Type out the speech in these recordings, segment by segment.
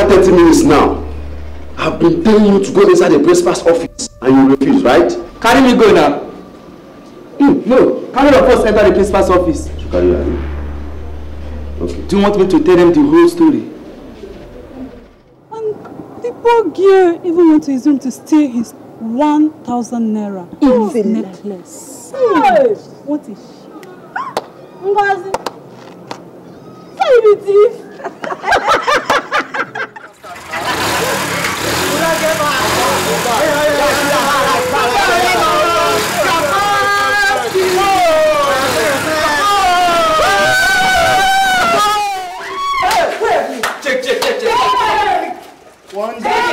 over 30 minutes now. I've been telling you to go inside the principal's office and you refuse, right? Carry me go now. No, carry the first enter the principal's office. Carry her. Okay. Do you want me to tell them the whole story? And the poor girl even went to his room to steal his 1,000 Naira. Oh, it's a necklace. Hey. What is she? Ngozi. Can you be thief? One day,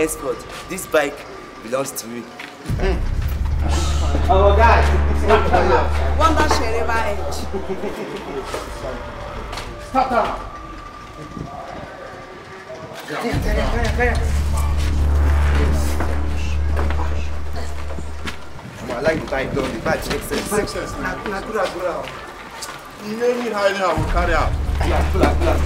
expert, this bike belongs to me. Oh, guys! One that share my edge. Stop down! I like the bike though, the bike makes sense. You don't need hiding, I will carry out. Pull out, pull out.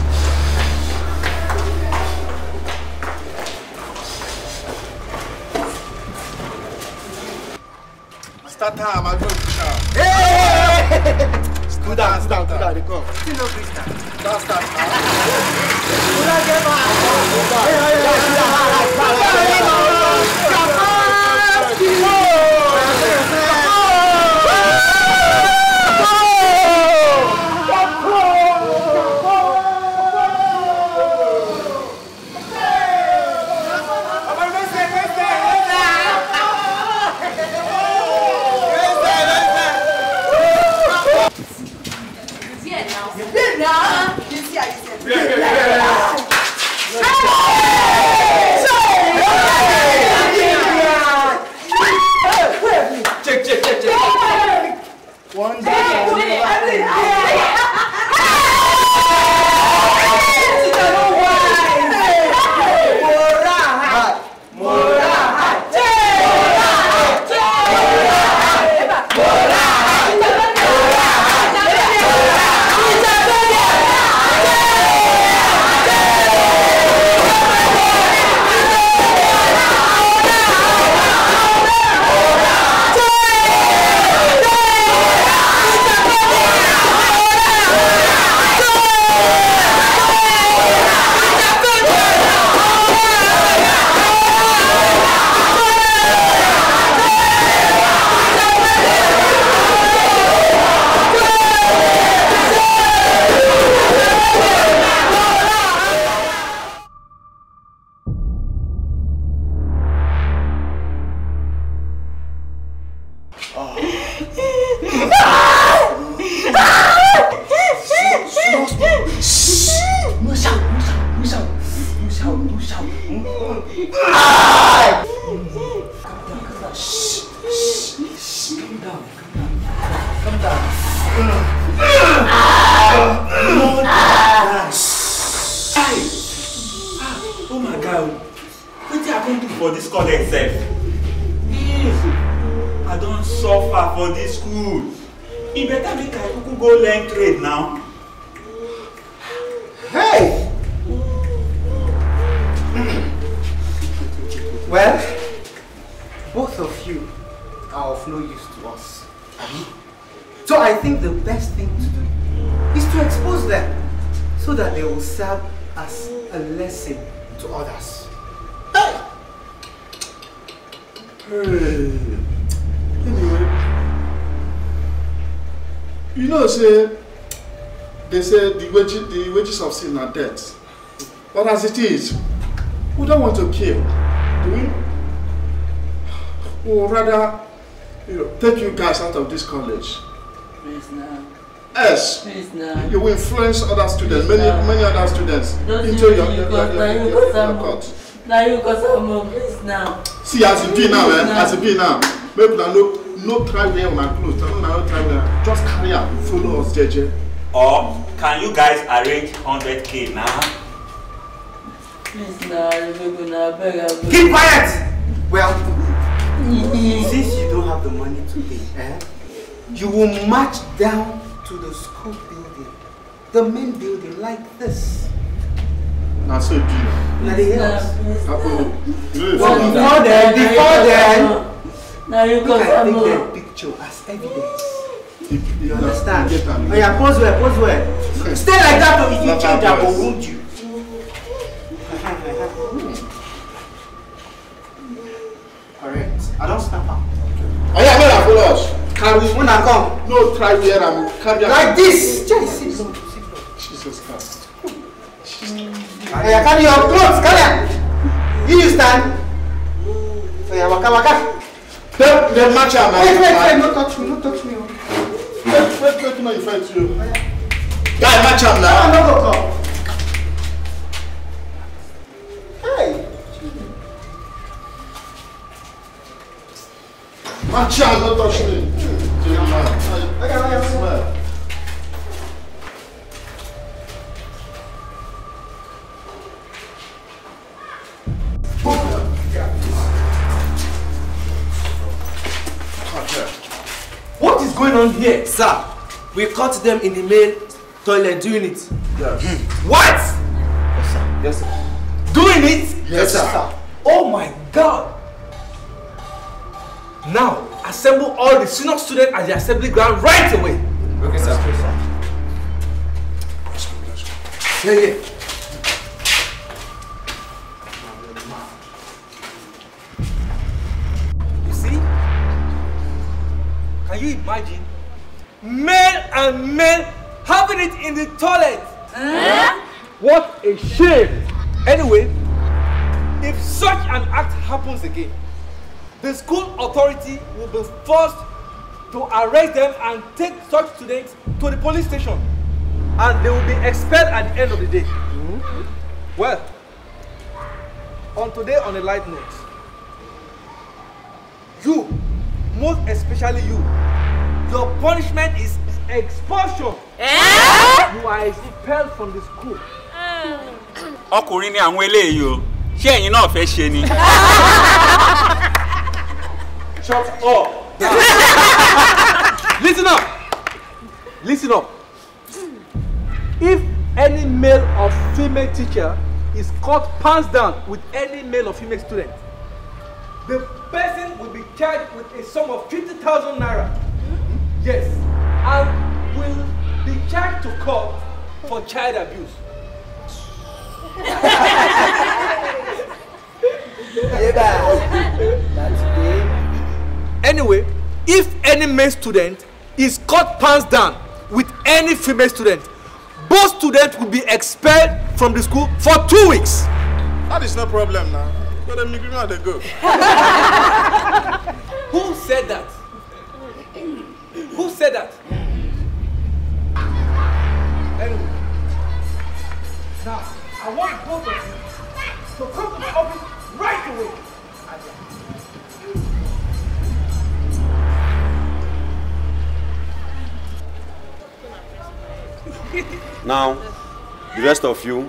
That time I go to hey! Stood down, stood down, stood down, they come. Still no breeze now. Don't start now. Stood down, get back. Of sin are death, but as it is, we don't want to kill, do we? Or rather, you know, take you guys out of this college. Please now. Yes. Please now. You will influence other students, many other students, don't into your court. Now you got some more. Please now. See as it be now, as it be now. Maybe no try there on my clothes. No try there. Just carry out, follow us, JJ. Or can you guys arrange 100K now? Please now, keep quiet! Well, since you don't have the money to pay, you will march down to the school building, the main building, like this. That's so beautiful. Nothing else. Before then, now you can take that picture as evidence. You understand? Oh yeah, pose where. Stay like that or if you change that, or won't you? Alright, I don't snap up. Oh yeah, go and follow us. Can we wanna come? No, try here and come here. Like this! Jesus Christ. Oh yeah, carry your clothes, carry. You stand. Oh yeah, waka. Don't match up. Wait, don't touch me. Wait, no, you fight you. Guy, match up now. No. Hey. Match up, don't touch me. Okay. What is going on here? Sir, we caught them in the male toilet doing it. Yes. What? Yes, sir. Yes, sir. Doing it? Yes, sir. Oh my God. Now, assemble all the senior students at the assembly ground right away. Okay, sir. Let's go. Yeah. Can you imagine male and male having it in the toilet? What a shame! Anyway, if such an act happens again, the school authority will be forced to arrest them and take such students to the police station, and they will be expelled at the end of the day. Mm-hmm. Well, on today, on a light note, you, most especially you, your punishment is expulsion. You are expelled from the school. Ọkùnrin ni àwọn eléyìí o. Ṣé ẹ̀yin náà fẹ́ ṣe ni? Shut up. Listen up. If any male or female teacher is caught pants down with any male or female student, the person will be charged with a sum of 50,000 Naira. Yes, and will be charged to court for child abuse. Anyway, if any male student is caught pants down with any female student, both students will be expelled from the school for 2 weeks. That is no problem now. But I'm not going to go. Who said that? Now, the rest of you.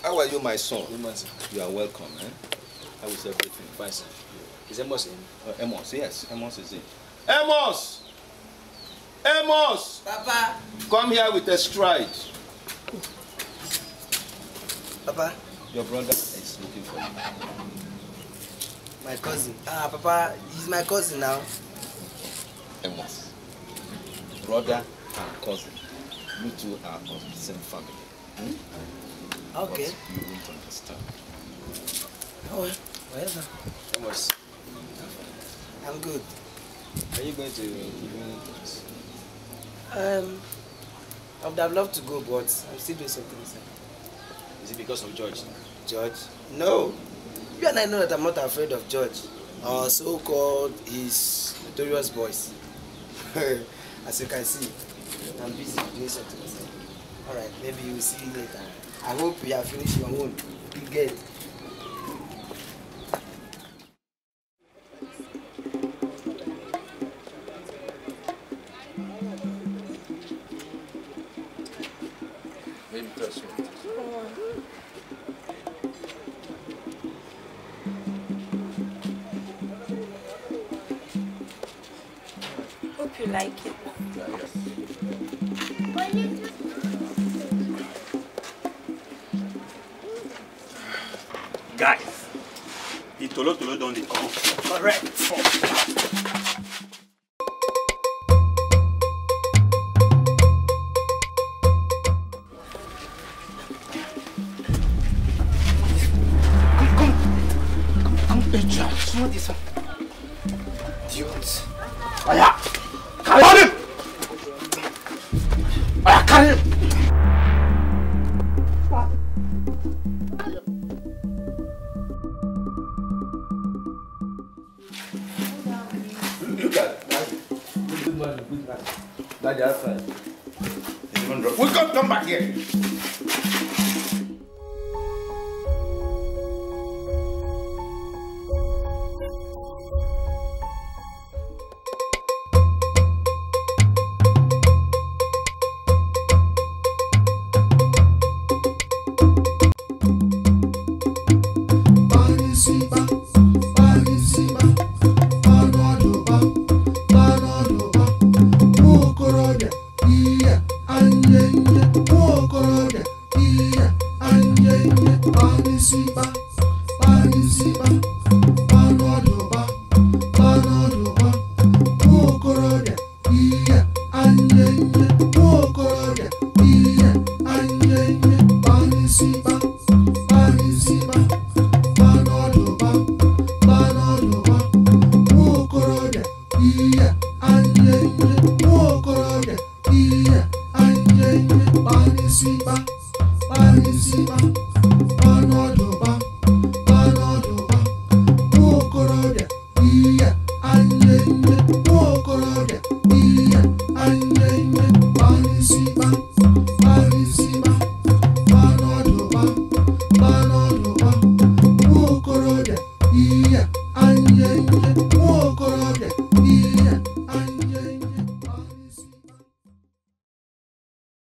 How are you, my son? You are welcome, eh? How is everything? Fine, sir. Is Amos in? Amos, yes. Amos is in. Amos! Amos! Papa! Come here with a stride. Papa? Your brother is looking for you. My cousin. Ah, Papa, he's my cousin now. Amos. Brother and cousin. You two are of the same family. Hmm? Okay. But you won't understand. Oh, well, whatever. Amos. I'm good. Are you going to even talks? I would have loved to go, but I'm still doing something inside. Is it because of George? George? No. You and I know that I'm not afraid of George. Or so-called his notorious boys. As you can see, I'm busy doing something inside. Alright, maybe you will see you later. I hope you have finished your own. Big girl. Maybe that's one. Hope you like it. Guys, the tolo-tolo don't come. Correct. Come, Petra. What is that? Dudes. Aya, carry him. Aya, carry him. We can't come back here. Yeah,